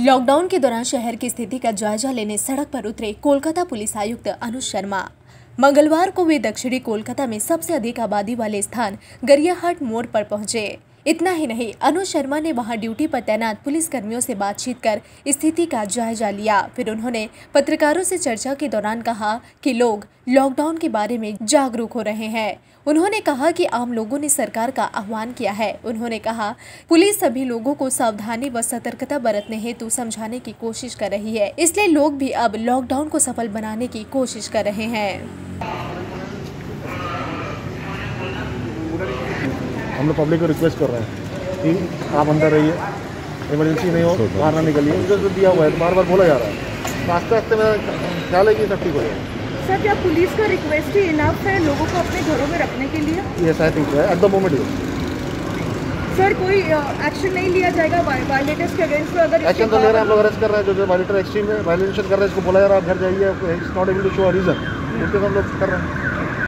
Lockdown के दौरान शहर की स्थिति का जायजा लेने सड़क पर उतरे कोलकाता पुलिस आयुक्त अनुज शर्मा। मंगलवार को वे दक्षिणी कोलकाता में सबसे अधिक आबादी वाले स्थान गरियाहाट मोड़ पर पहुंचे। इतना ही नहीं, अनुज शर्मा ने वहां ड्यूटी पर तैनात पुलिस कर्मियों से बातचीत कर स्थिति का जायजा लिया। फिर उन्होंने पत्रकारों से चर्चा के दौरान कहा कि लोग लॉकडाउन के बारे में जागरूक हो रहे हैं। उन्होंने कहा कि आम लोगों ने सरकार का आह्वान किया है। उन्होंने कहा पुलिस सभी लोगों को सावधानी व सतर्कता बरतने हेतु समझाने की कोशिश कर रही है, इसलिए लोग भी अब लॉकडाउन को सफल बनाने की कोशिश कर रहे हैं। हम लोग पब्लिक को रिक्वेस्ट कर रहे हैं कि आप अंदर रहिए, इमरजेंसी नहीं हो बाहर ना निकलिए। इनको जो दिया हुआ है बार बार बोला जा रहा है, रास्ते रास्ते में ख्याल है कि सब ठीक हो जाए। सर, क्या पुलिस का रिक्वेस्ट ही इनफ है लोगों को अपने घरों में रखने के लिए? Yes, I think at the moment sir कोई एक्शन नहीं लिया जाएगा वायलेटर्स के अगेंस्ट? अगर एक्शन तो ले रहे हैं, हम लोग अरेस्ट कर रहे हैं। जो वायलेटर एक्सट्रीम है, वायलेशन कर रहे हैं, इसको बोला जा रहा है आप घर जाइए, it's not able to show a reason, उसके हम लोग कर रहे हैं।